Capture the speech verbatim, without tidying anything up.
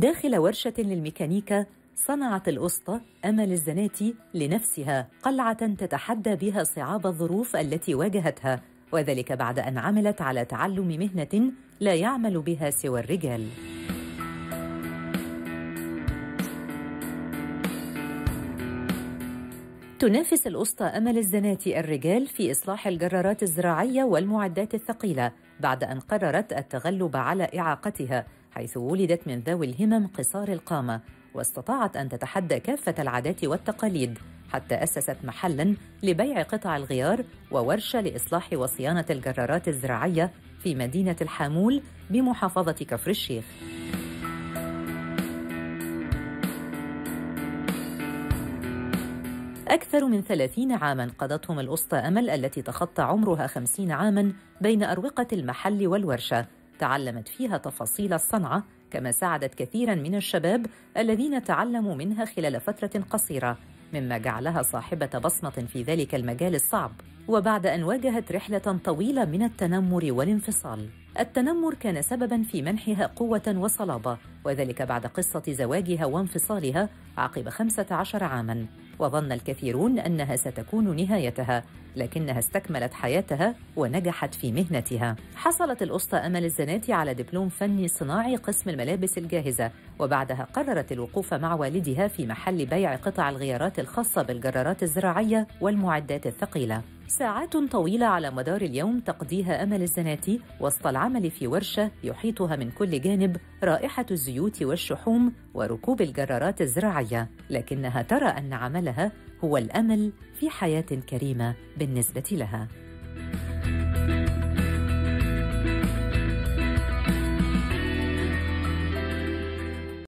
داخل ورشة للميكانيكا صنعت الأسطى أمل الزناتي لنفسها قلعة تتحدى بها صعاب الظروف التي واجهتها، وذلك بعد أن عملت على تعلم مهنة لا يعمل بها سوى الرجال. تنافس الأسطى أمل الزناتي الرجال في إصلاح الجرارات الزراعية والمعدات الثقيلة، بعد أن قررت التغلب على إعاقتها، حيث ولدت من ذوي الهمم قصار القامة، واستطاعت أن تتحدى كافة العادات والتقاليد، حتى أسست محلاً لبيع قطع الغيار وورشة لإصلاح وصيانة الجرارات الزراعية في مدينة الحامول بمحافظة كفر الشيخ. أكثر من ثلاثين عاماً قضتهم الأسطى أمل التي تخطى عمرها خمسين عاماً بين أروقة المحل والورشة، تعلمت فيها تفاصيل الصنعة، كما ساعدت كثيراً من الشباب الذين تعلموا منها خلال فترة قصيرة، مما جعلها صاحبة بصمة في ذلك المجال الصعب، وبعد أن واجهت رحلة طويلة من التنمر والانفصال. التنمر كان سبباً في منحها قوة وصلابة، وذلك بعد قصة زواجها وانفصالها عقب خمسة عشر عاماً، وظن الكثيرون أنها ستكون نهايتها، لكنها استكملت حياتها ونجحت في مهنتها. حصلت الأسطى أمل الزناتي على دبلوم فني صناعي قسم الملابس الجاهزة، وبعدها قررت الوقوف مع والدها في محل بيع قطع الغيارات الخاصة بالجرارات الزراعية والمعدات الثقيلة. ساعات طويلة على مدار اليوم تقضيها أمل الزناتي وسط العمل في ورشة يحيطها من كل جانب رائحة الزيوت والشحوم وركوب الجرارات الزراعية، لكنها ترى أن عملها هو الأمل في حياة كريمة بالنسبة لها.